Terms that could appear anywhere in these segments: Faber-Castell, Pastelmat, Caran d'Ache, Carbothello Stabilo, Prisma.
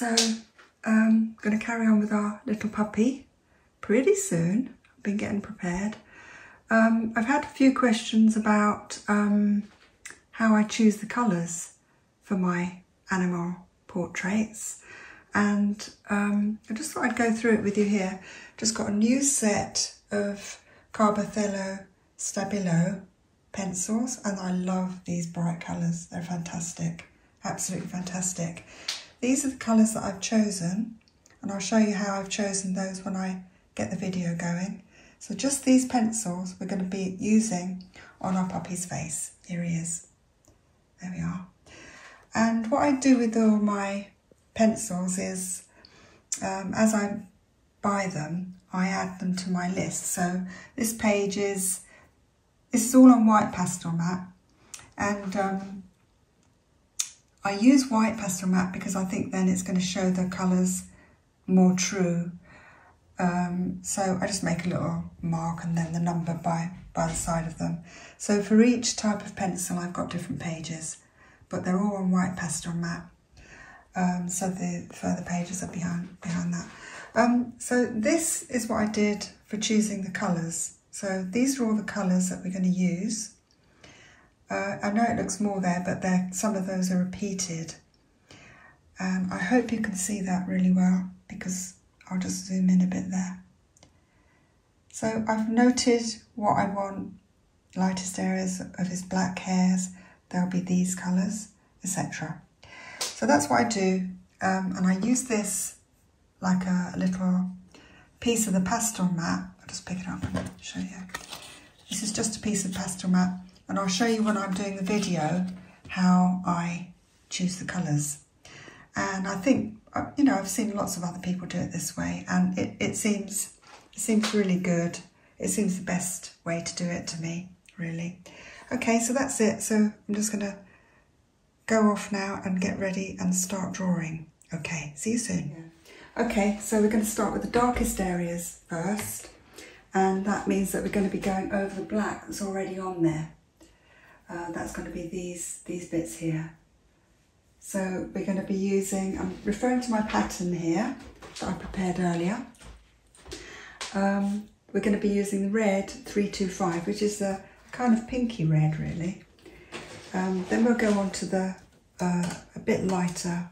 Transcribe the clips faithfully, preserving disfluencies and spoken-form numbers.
So I'm um, going to carry on with our little puppy pretty soon. I've been getting prepared. Um, I've had a few questions about um, how I choose the colours for my animal portraits, and um, I just thought I'd go through it with you here. Just got a new set of Carbothello Stabilo pencils, and I love these bright colours. They're fantastic, absolutely fantastic. These are the colours that I've chosen, and I'll show you how I've chosen those when I get the video going. So just these pencils we're going to be using on our puppy's face. Here he is. There we are. And what I do with all my pencils is, um, as I buy them, I add them to my list. So this page is, this is all on white Pastelmat, and um, I use white Pastelmat because I think then it's going to show the colours more true. Um, so I just make a little mark and then the number by, by the side of them. So for each type of pencil I've got different pages, but they're all on white Pastelmat. Um, so the further pages are behind, behind that. Um, so this is what I did for choosing the colours. So these are all the colours that we're going to use. Uh, I know it looks more there, but some of those are repeated. And I hope you can see that really well, because I'll just zoom in a bit there. So I've noted what I want, lightest areas of his black hairs, there'll be these colours, et cetera. So that's what I do, um, and I use this like a, a little piece of the Pastelmat. I'll just pick it up and show you. This is just a piece of Pastelmat, and I'll show you when I'm doing the video how I choose the colours. And I think, you know, I've seen lots of other people do it this way, and it, it seems it seems really good. It seems the best way to do it to me, really. Okay, so that's it. So I'm just going to go off now and get ready and start drawing. Okay, see you soon. Yeah. Okay, so we're going to start with the darkest areas first, and that means that we're going to be going over the black that's already on there. Uh, that's going to be these these bits here. So we're going to be using, I'm referring to my pattern here that I prepared earlier. Um, we're going to be using the red three two five, which is a kind of pinky red really. Um, then we'll go on to the uh, a bit lighter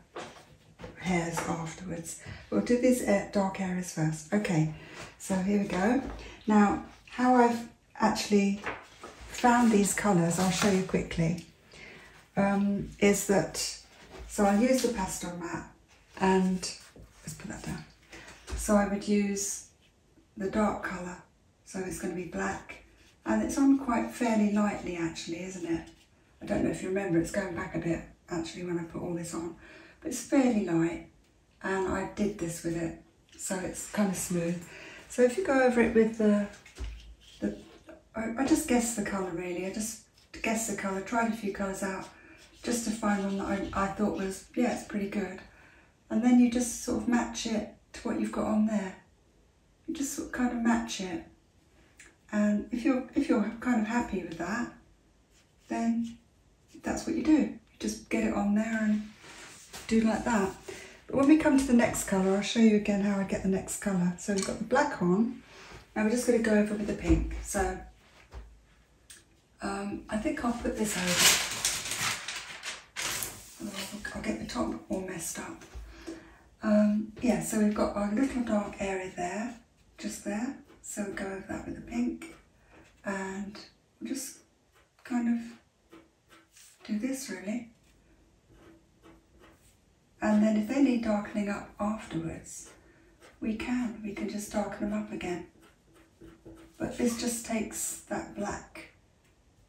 hairs afterwards. We'll do these dark areas first. Okay, so here we go. Now, how I've actually found these colours, I'll show you quickly, um, is that, so I use the Pastelmat, and let's put that down. So I would use the dark colour, so it's going to be black, and it's on quite fairly lightly actually, isn't it? I don't know if you remember, it's going back a bit actually when I put all this on, but it's fairly light, and I did this with it, so it's kind of smooth. So if you go over it with the, the I, I just guess the colour really, I just guessed the colour, tried a few colours out, just to find one that I, I thought was, yeah, it's pretty good. And then you just sort of match it to what you've got on there. You just sort of kind of match it. And if you're, if you're kind of happy with that, then that's what you do. You just get it on there and do like that. But when we come to the next colour, I'll show you again how I get the next colour. So we've got the black on, and we're just going to go over with the pink. So um, I think I'll put this over. I'll get the top all messed up. Um, yeah, so we've got our little dark area there, just there. So we'll go over that with the pink, and we'll just kind of do this really. And then if they need darkening up afterwards, we can, we can just darken them up again. But this just takes that black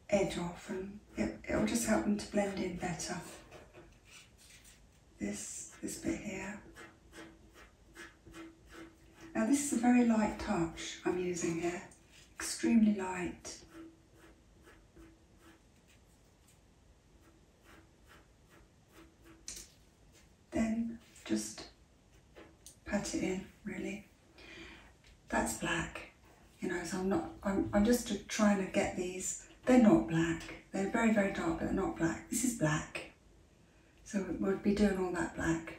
edge off, and it, it'll just help them to blend in better. This, this bit here. Now this is a very light touch I'm using here, extremely light. Then just pat it in really. That's black, you know, so I'm not, I'm, I'm just trying to get these, they're not black, they're very, very dark, but they're not black. This is black. So we'll be doing all that black.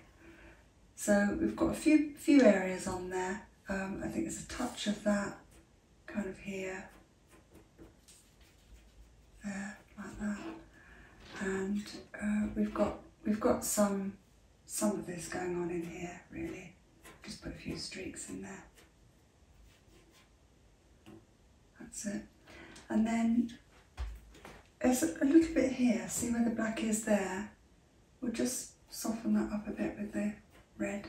So we've got a few few areas on there. Um, I think there's a touch of that kind of here, there, like that. And uh, we've got we've got some some of this going on in here really. Just put a few streaks in there. That's it. And then there's a little bit here. See where the black is there? We'll just soften that up a bit with the red.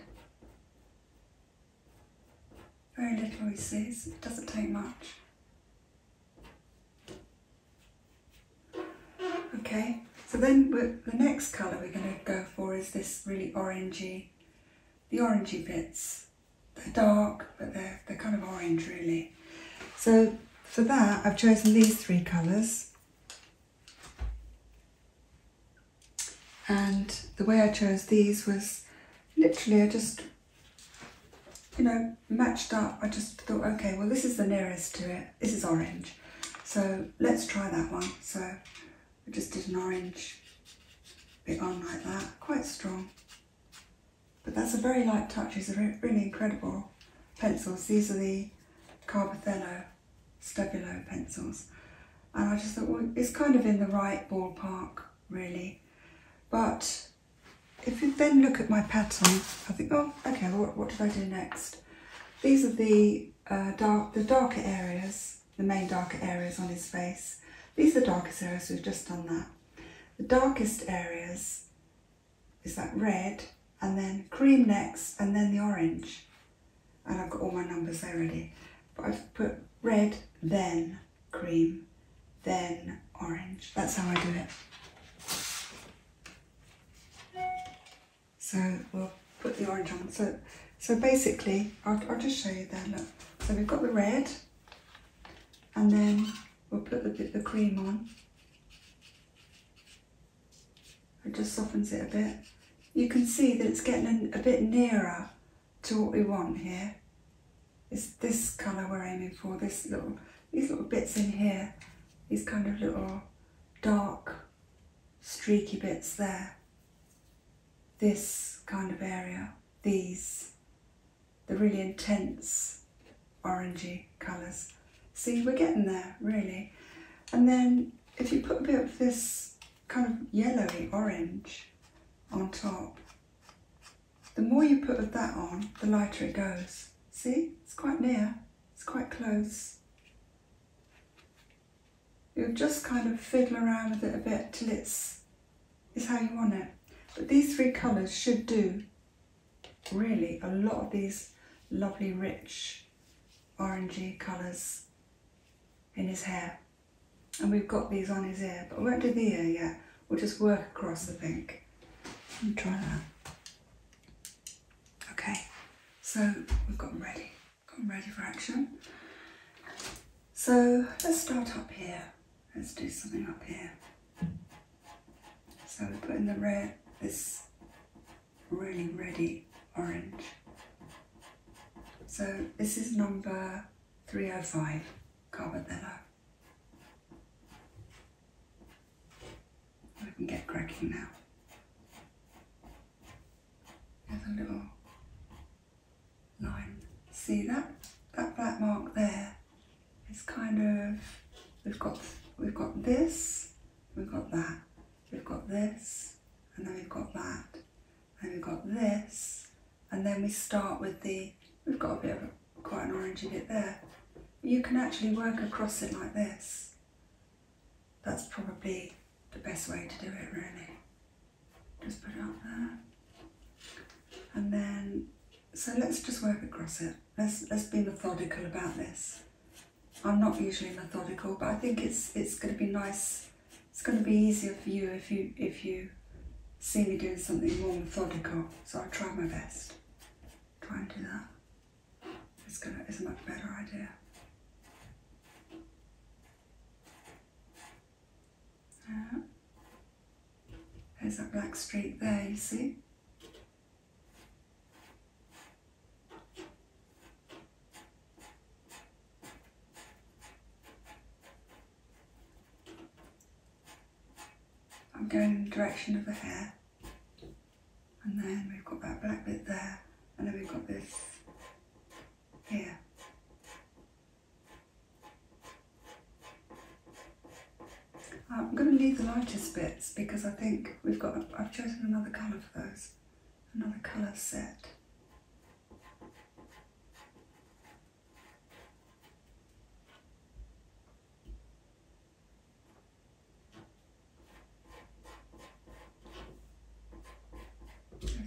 Very little, you see, it doesn't take much. Okay, so then we're, the next colour we're going to go for is this really orangey, the orangey bits. They're dark, but they're, they're kind of orange really. So for that, I've chosen these three colours. And the way I chose these was literally I just, you know, matched up. I just thought, okay, well, this is the nearest to it. This is orange. So let's try that one. So I just did an orange bit on like that, quite strong. But that's a very light touch. These are really incredible pencils. These are the Carbothello Stabilo pencils. And I just thought, well, it's kind of in the right ballpark, really. But if you then look at my pattern, I think, oh, okay, what, what did I do next? These are the uh, dark, the darker areas, the main darker areas on his face. These are the darkest areas, we've just done that. The darkest areas is that red, and then cream next, and then the orange. And I've got all my numbers there already. But I've put red, then cream, then orange. That's how I do it. So we'll put the orange on. So, so basically, I'll, I'll just show you there, look. So we've got the red, and then we'll put the, the cream on. It just softens it a bit. You can see that it's getting a bit nearer to what we want here. It's this colour we're aiming for, this little, these little bits in here, these kind of little dark, streaky bits there. This kind of area, these, the really intense orangey colours. See, we're getting there, really. And then if you put a bit of this kind of yellowy orange on top, the more you put of that on, the lighter it goes. See, it's quite near, it's quite close. You'll just kind of fiddle around with it a bit till it's, it's how you want it. But these three colours should do really a lot of these lovely rich orangey colours in his hair. And we've got these on his ear, but we won't do the ear yet. We'll just work across, I think. Let me try that. Okay, so we've got them ready. Got them ready for action. So let's start up here. Let's do something up here. So we put in the red, this really ready orange. So this is number three oh five, Carbothello. We can get cracking now. There's a little line. See that that black mark there? It's kind of we've got we've got this, we've got that. We've got this, and then we've got that, and we've got this, and then we start with the, we've got a bit of a, quite an orangey bit there. You can actually work across it like this. That's probably the best way to do it, really. Just put it up there. And then, so let's just work across it. Let's, let's be methodical about this. I'm not usually methodical, but I think it's, it's going to be nice. It's going to be easier for you if you if you see me doing something more methodical. So I'll try my best. Try and do that. It's gonna it's a much better idea. Yeah. There's that black streak there, you see? I'm going in the direction of the hair. and then we've got that black bit there, and then we've got this here. I'm going to leave the lightest bits because I think we've got, I've chosen another colour for those, another colour set.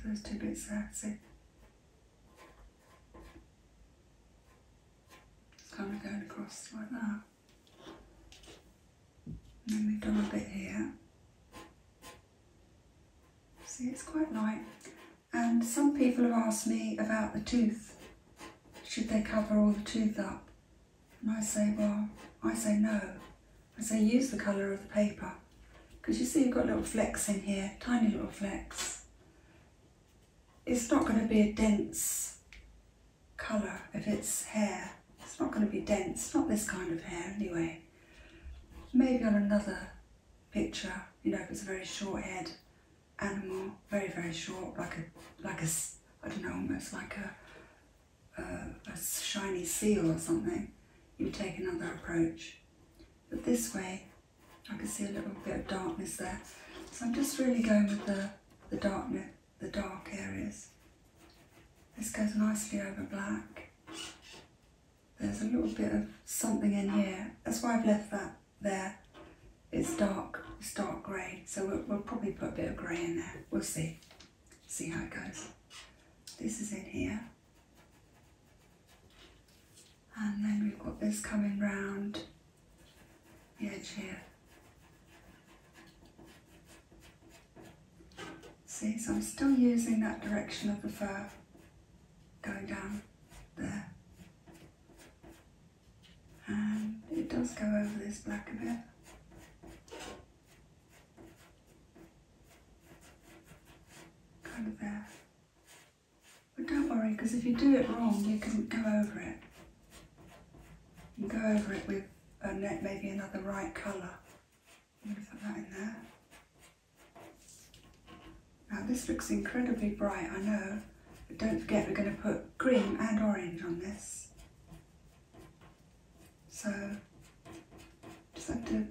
Those two bits there, see? It's kind of going across like that. And then we've done a bit here. See, it's quite light. And some people have asked me about the tooth. Should they cover all the tooth up? And I say, well, I say no. I say use the colour of the paper. Because you see you've got little flecks in here, tiny little flecks. It's not going to be a dense colour if it's hair. It's not going to be dense, not this kind of hair anyway. Maybe on another picture, you know, if it's a very short head animal, very, very short, like a, like a, I don't know, almost like a, a, a shiny seal or something, you would take another approach. But this way, I can see a little bit of darkness there. So I'm just really going with the, the darkness. The dark areas. This goes nicely over black. There's a little bit of something in here. That's why I've left that there. It's dark, it's dark grey, so we'll, we'll probably put a bit of grey in there. We'll see, see how it goes. This is in here. And then we've got this coming round the edge here. See, so I'm still using that direction of the fur, going down there. And it does go over this black a bit. Kind of there. But don't worry, because if you do it wrong, you can go over it. You can go over it with a net, maybe another right colour. I'm going to put that in there. Now this looks incredibly bright, I know, but don't forget we're going to put cream and orange on this. So, just have to,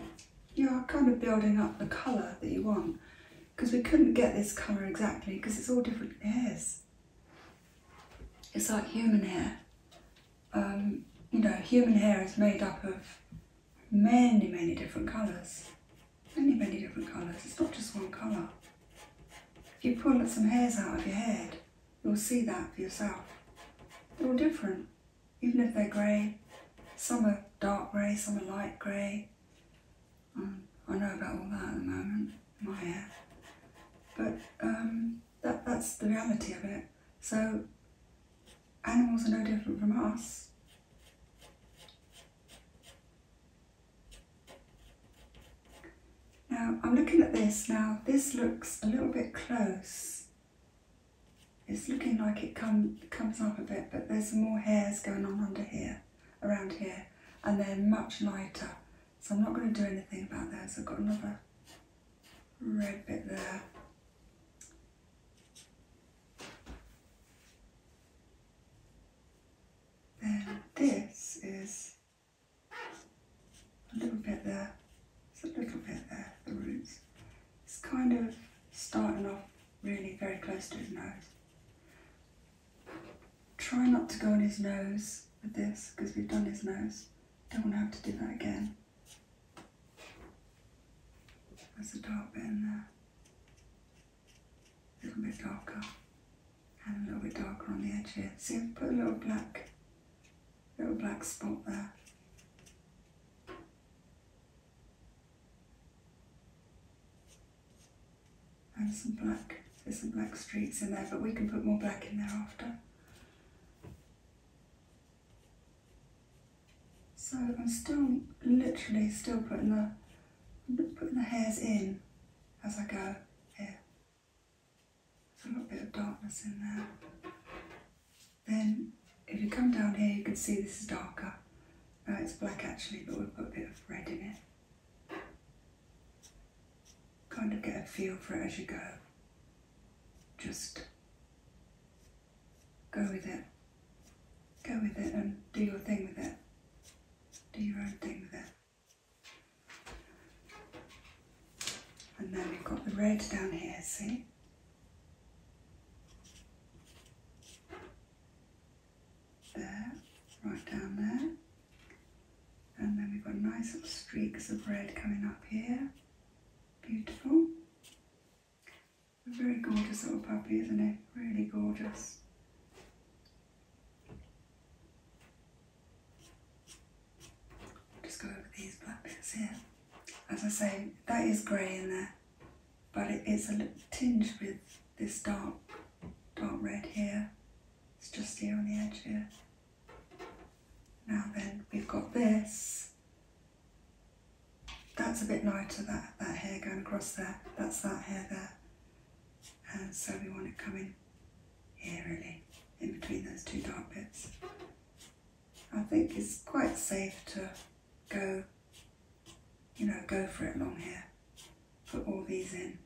you know, kind of building up the colour that you want, because we couldn't get this colour exactly, because it's all different hairs. It's like human hair. Um, you know, human hair is made up of many, many different colours. Many, many different colours, it's not just one colour. If you pull some hairs out of your head, you'll see that for yourself. They're all different, even if they're grey. Some are dark grey, some are light grey. Um, I know about all that at the moment, my hair. But um, that, that's the reality of it. So, animals are no different from us. Now, I'm looking at this now, this looks a little bit close. It's looking like it come, comes up a bit, but there's some more hairs going on under here, around here, and they're much lighter. So I'm not going to do anything about those. I've got another red bit there. Then this is a little bit there. A little bit there, the roots. It's kind of starting off really very close to his nose. Try not to go on his nose with this because we've done his nose. Don't want to have to do that again. There's a dark bit in there. A little bit darker. And a little bit darker on the edge here. See, I've put a little black, little black spot there. And some black, there's some black streaks in there, but we can put more black in there after. So I'm still, literally still putting the, putting the hairs in as I go here. There's a little bit of darkness in there. Then if you come down here, you can see this is darker. No, it's black actually, but we'll put a bit of red in it. Kind of get a feel for it as you go. just go with it. Go with it and do your thing with it. Do your own thing with it. And then we've got the red down here, see? There, right down there. And then we've got nice little streaks of red coming up here. Beautiful. A very gorgeous little puppy, isn't it? Really gorgeous. Just go over these black bits here. As I say, that is grey in there, but it is a little tinged with this dark, dark red here. It's just here on the edge here. Now then, we've got this. That's a bit lighter, that, that hair going across there. That's that hair there. And so we want it coming here, really, in between those two dark bits. I think it's quite safe to go, you know, go for it long here. Put all these in.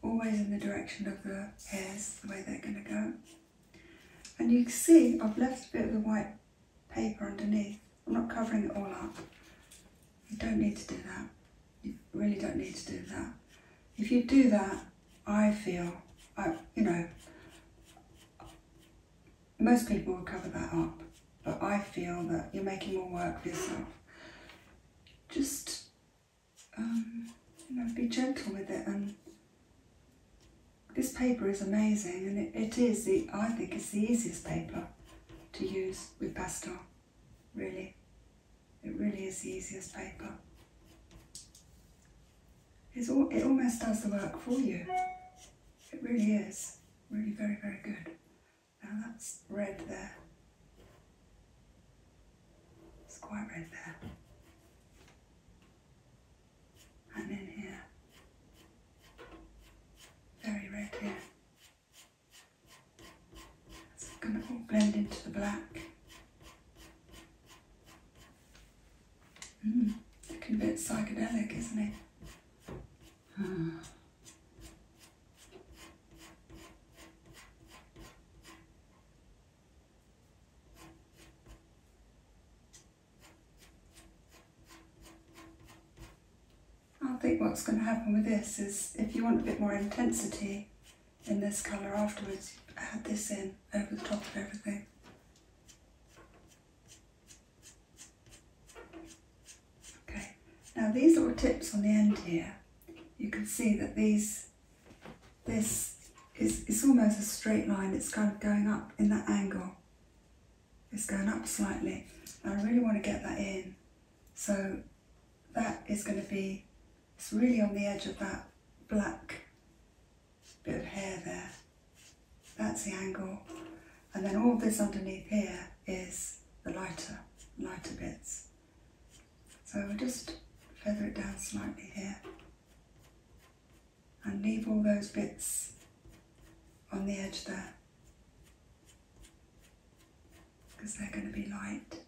Always in the direction of the hairs, the way they're going to go. And you can see I've left a bit of the white paper underneath. I'm not covering it all up. You don't need to do that. You really don't need to do that. If you do that, I feel, I, you know, most people will cover that up, but I feel that you're making more work for yourself. Just, um, you know, be gentle with it. And this paper is amazing, and it, it is, the, I think it's the easiest paper to use with pastel, really. It really is the easiest paper. It's all, it almost does the work for you. It really is. Really very, very good. Now that's red there. It's quite red there. And in here. Very red here. It's going to all blend into the black. Mmm, looking a bit psychedelic, isn't it? Hmm. I think what's going to happen with this is, if you want a bit more intensity in this colour afterwards, add this in over the top of everything. Now these little tips on the end here, you can see that these, this is it's almost a straight line. It's kind of going up in that angle. It's going up slightly. And I really want to get that in. So that is going to be, it's really on the edge of that black bit of hair there. That's the angle. And then all this underneath here is the lighter, lighter bits. So we'll just feather it down slightly here and leave all those bits on the edge there because they're going to be light.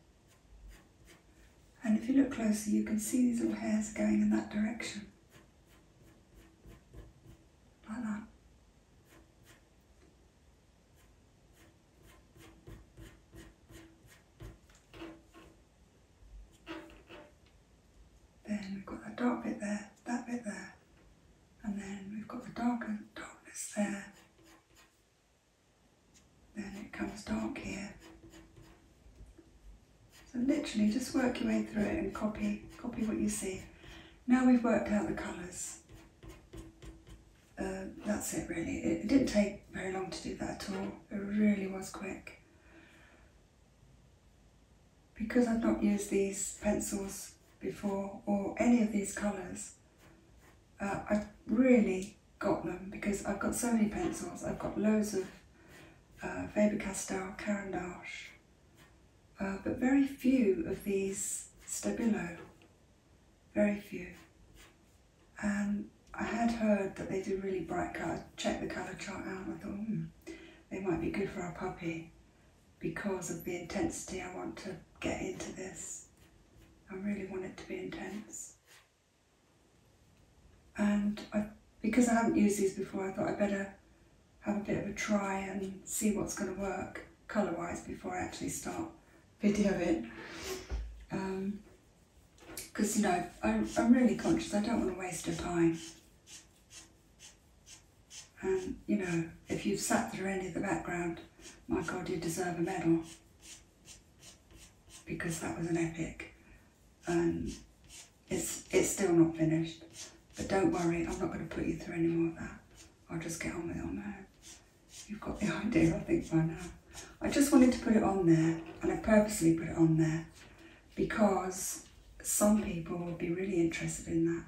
And if you look closer, you can see these little hairs going in that direction, like that. Then we've got that dark bit there, that bit there, and then we've got the darker darkness there. Then it comes dark here. So literally just work your way through it and copy, copy what you see. Now we've worked out the colours. Uh, that's it really. It, it didn't take very long to do that at all. It really was quick. Because I've not used these pencils before, or any of these colours, uh, I've really got them because I've got so many pencils. I've got loads of uh, Faber-Castell, Caran d'Ache, uh, but very few of these Stabilo, very few. And I had heard that they do really bright colours. Checked the colour chart out and I thought, hmm, they might be good for our puppy because of the intensity I want to get into this. I really want it to be intense. And I because I haven't used these before, I thought I'd better have a bit of a try and see what's going to work colour-wise before I actually start videoing. Um, because, you know, I'm, I'm really conscious, I don't want to waste your time. And, you know, if you've sat through any of the background, my God, you deserve a medal. Because that was an epic. And it's, it's still not finished. But don't worry, I'm not going to put you through any more of that. I'll just get on with it on there. You've got the idea, I think, by now. I just wanted to put it on there, and I purposely put it on there, because some people would be really interested in that.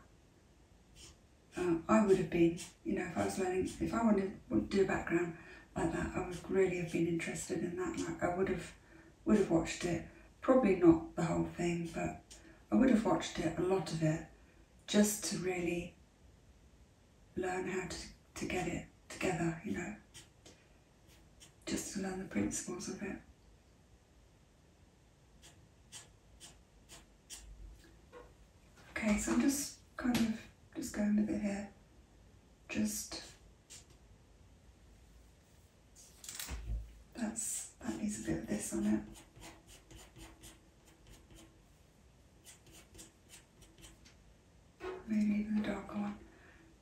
Uh, I would have been, you know, if I was learning, if I wanted to do a background like that, I would really have been interested in that. Like, I would have, would have watched it, probably not the whole thing, but I would have watched it, a lot of it, just to really learn how to, to get it together, you know, just to learn the principles of it. Okay, so I'm just kind of just going with it here, just, that's, that needs a bit of this on it. Maybe even the darker one.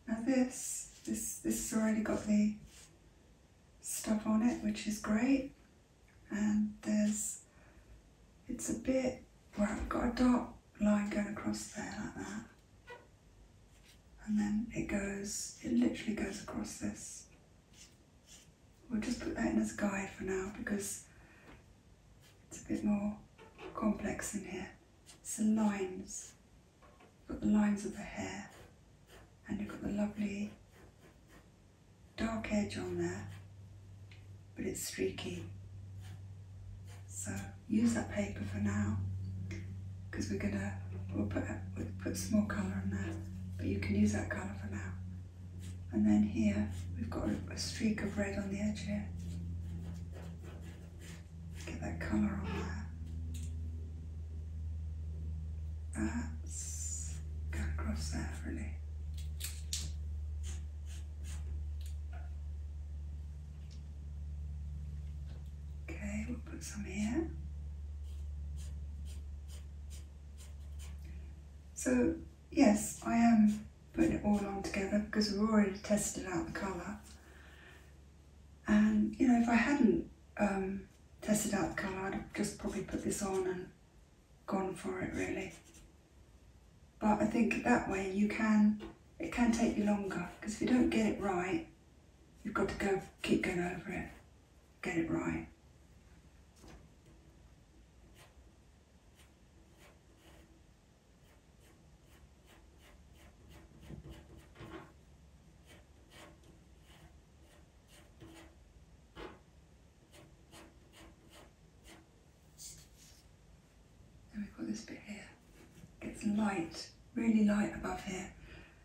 Now this, this, this has already got the stuff on it, which is great. And there's, it's a bit, well, I've got a dark line going across there like that. And then it goes, it literally goes across this. We'll just put that in as a guide for now because it's a bit more complex in here. It's the lines. You've got the lines of the hair, and you've got the lovely dark edge on there, but it's streaky. So use that paper for now, because we're gonna we'll put we'll put some more colour in there, but you can use that colour for now. And then here we've got a, a streak of red on the edge here. Get that colour on there. That's across there, really. Okay, we'll put some here. So, yes, I am putting it all on together because we've already tested out the colour. And, you know, if I hadn't um, tested out the colour, I'd have just probably put this on and gone for it, really. But I think that way you can, it can take you longer, because if you don't get it right, you've got to go keep going over it, get it right. And we've got this bit here. It's light, really light above here,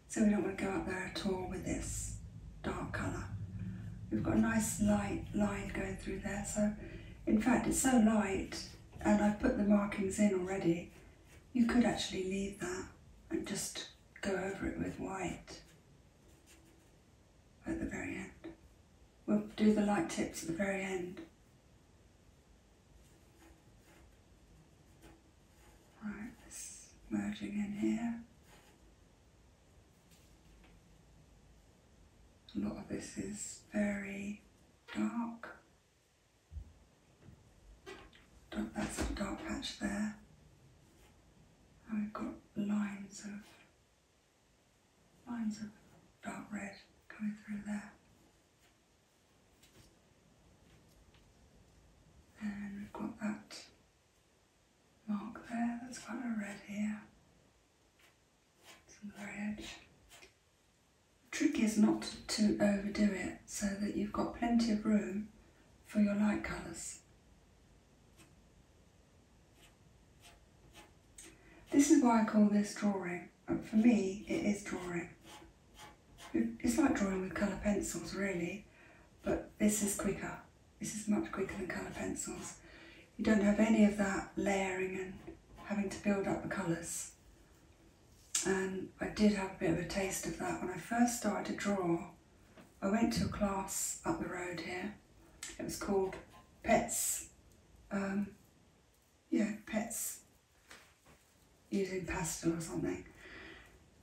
so we don't want to go up there at all with this dark colour. We've got a nice light line going through there, so in fact it's so light, and I've put the markings in already, you could actually leave that and just go over it with white at the very end. We'll do the light tips at the very end. Right. Merging in here. A lot of this is very dark. That's a dark patch there. And we've got lines of lines of dark red coming through there. And we've got that mark there, that's quite a red here. It's on the very edge. The trick is not to overdo it so that you've got plenty of room for your light colours. This is why I call this drawing. For me, it is drawing. It's like drawing with colour pencils, really, but this is quicker. This is much quicker than colour pencils. You don't have any of that layering and having to build up the colours. and I did have a bit of a taste of that when I first started to draw. I went to a class up the road here. It was called Pets, um, yeah, Pets Using Pastel or something,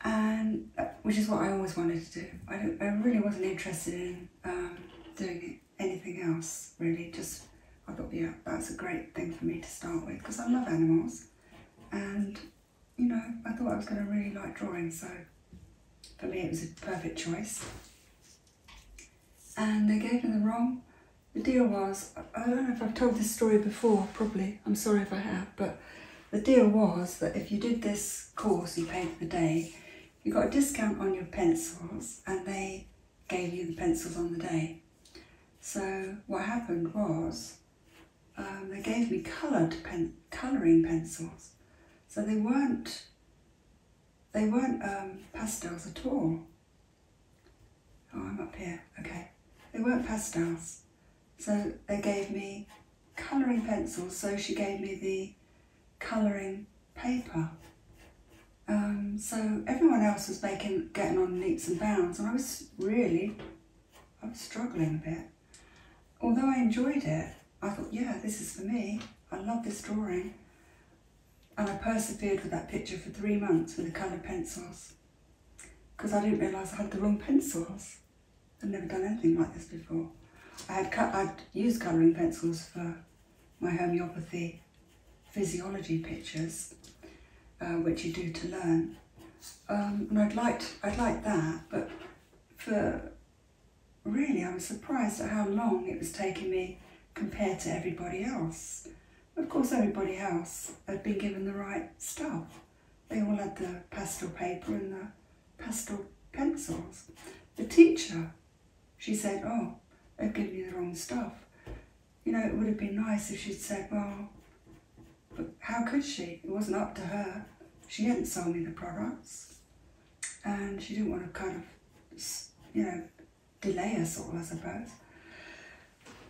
and uh, which is what I always wanted to do. I, don't, I really wasn't interested in um, doing anything else, really. Just I thought, yeah, that's a great thing for me to start with, because I love animals, and you know, I thought I was going to really like drawing, so for me it was a perfect choice. And they gave me the wrong. The deal was, I don't know if I've told this story before, probably, I'm sorry if I have, but the deal was that if you did this course, you paid for the day, you got a discount on your pencils, and they gave you the pencils on the day. So what happened was, um, they gave me coloured pen, colouring pencils, so they weren't, they weren't um, pastels at all. Oh, I'm up here, okay. They weren't pastels. So they gave me colouring pencils, so she gave me the colouring paper. Um, so everyone else was making, getting on leaps and bounds, and I was really, I was struggling a bit. Although I enjoyed it, I thought, yeah, this is for me. I love this drawing. And I persevered with that picture for three months with the coloured pencils, because I didn't realise I had the wrong pencils. I'd never done anything like this before. I had cut, I'd used colouring pencils for my homeopathy physiology pictures, uh, which you do to learn, um, and I'd liked, I'd liked that, but for really I was surprised at how long it was taking me compared to everybody else. Of course everybody else had been given the right stuff. They all had the pastel paper and the pastel pencils. The teacher, she said, oh, they've given you the wrong stuff. You know, it would have been nice if she'd said, well, but how could she? It wasn't up to her. She hadn't sold me the products. And she didn't want to kind of, you know, delay us all, I suppose.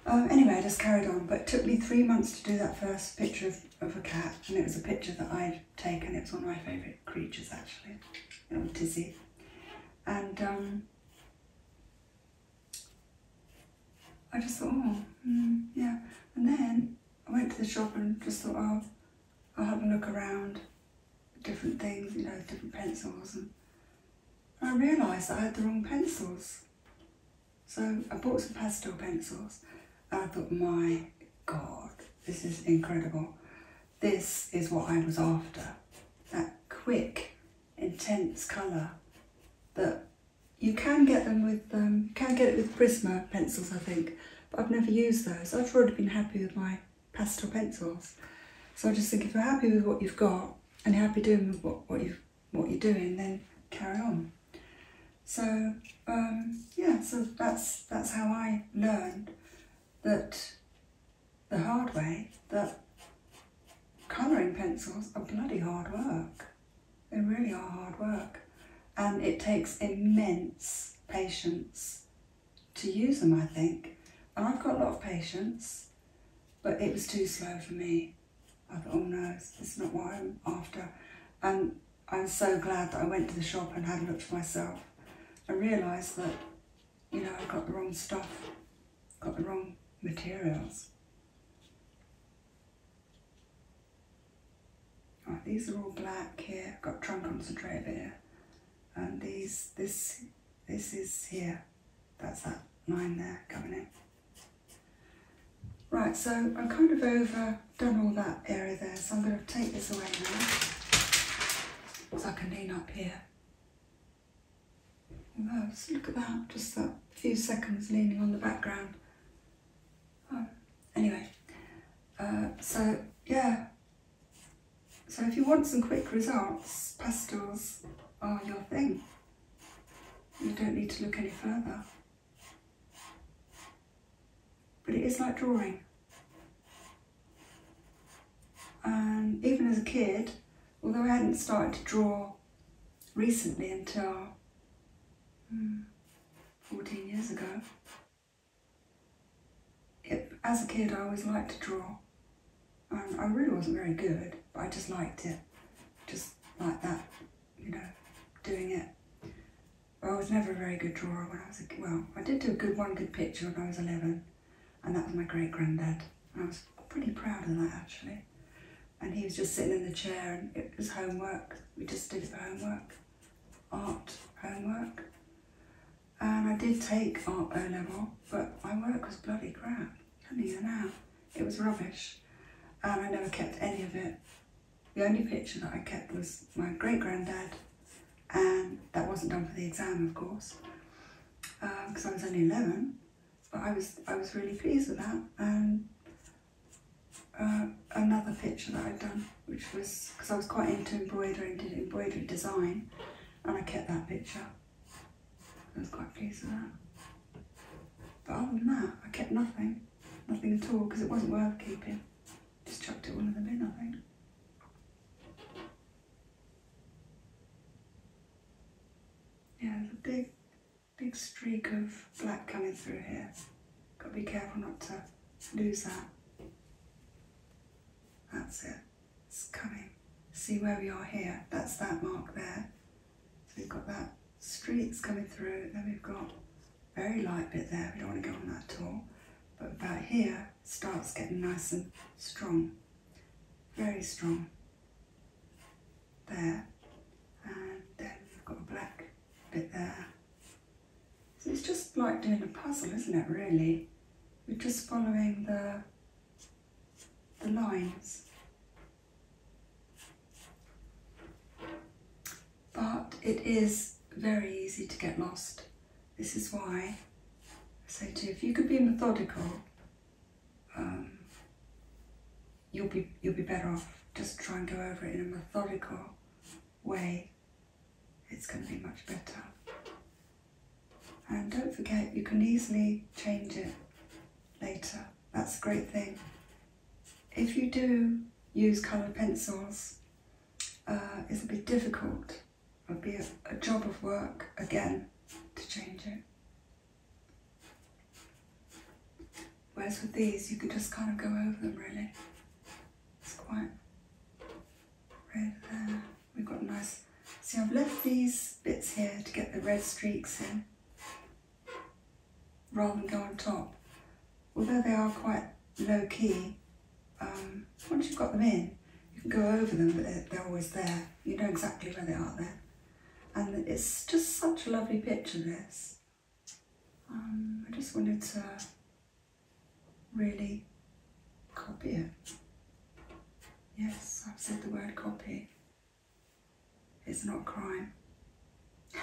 Um, anyway, I just carried on, but it took me three months to do that first picture of, of a cat, and it was a picture that I'd taken. It was one of my favourite creatures, actually, little Tizzy. And, um, I just thought, oh, mm, yeah. And then I went to the shop and just thought, oh, I'll have a look around, different things, you know, different pencils. And I realised I had the wrong pencils. So I bought some pastel pencils, and I thought, my God, this is incredible. This is what I was after. That quick, intense colour that you can get them with, um, you can get it with Prisma pencils, I think, but I've never used those. I've already been happy with my pastel pencils. So I just think if you're happy with what you've got and you're happy doing with what, what, you've, what you're doing, then carry on. So, um, yeah, so that's, that's how I learned that the hard way, that colouring pencils are bloody hard work. They really are hard work. And it takes immense patience to use them, I think. And I've got a lot of patience, but it was too slow for me. I thought, oh no, it's not what I'm after. And I'm so glad that I went to the shop and had a look for myself. I realised that, you know, I got the wrong stuff, got the wrong materials. Oh, these are all black here. I've got trunk concentrate here. And these, this, this is here, that's that line there coming in. Right, so I'm kind of overdone all that area there, so I'm going to take this away now, so I can lean up here. Although, just look at that, just that few seconds leaning on the background. Oh, anyway, uh, so yeah, so if you want some quick results, pastels are your thing. You don't need to look any further. But it is like drawing. And even as a kid, although I hadn't started to draw recently until hmm, fourteen years ago, it, as a kid I always liked to draw. Um, I really wasn't very good, but I just liked it, just like that, you know. doing it. I was never a very good drawer when I was a kid. Well, I did do a good one good picture when I was eleven, and that was my great granddad. I was pretty proud of that actually. And he was just sitting in the chair, and it was homework. We just did it for homework, art homework. And I did take art O level, but my work was bloody crap. Couldn't even have. It was rubbish, and I never kept any of it. The only picture that I kept was my great granddad, and that wasn't done for the exam, of course, because um, I was only eleven. But I was I was really pleased with that. And uh, another picture that I'd done, which was because I was quite into embroidery and did embroidery design, and I kept that picture. I was quite pleased with that. But other than that, I kept nothing, nothing at all, because it wasn't worth keeping. Just chucked it all in the bin, I think. Yeah, there's a big, big streak of black coming through here. Got to be careful not to lose that. That's it. It's coming. See where we are here? That's that mark there. So we've got that streaks coming through. Then we've got a very light bit there. We don't want to go on that at all. But about here, it starts getting nice and strong. Very strong. There. And then we've got a black bit there. So it's just like doing a puzzle, isn't it, really? We're just following the, the lines. But it is very easy to get lost. This is why I say to you, if you could be methodical, um, you'll be you'll be better off. Just try and go over it in a methodical way. It's going to be much better. And don't forget, you can easily change it later. That's a great thing. If you do use coloured pencils, uh, it'll be difficult. It'll be a, a job of work again to change it. Whereas with these, you could just kind of go over them, really. It's quite red there. We've got a nice... See, I've left these bits here to get the red streaks in, rather than go on top. Although they are quite low-key, um, once you've got them in, you can go over them, but they're, they're always there. You know exactly where they are there. And it's just such a lovely picture, this. Um, I just wanted to really copy it. Yes, I've said the word copy. It's not a crime.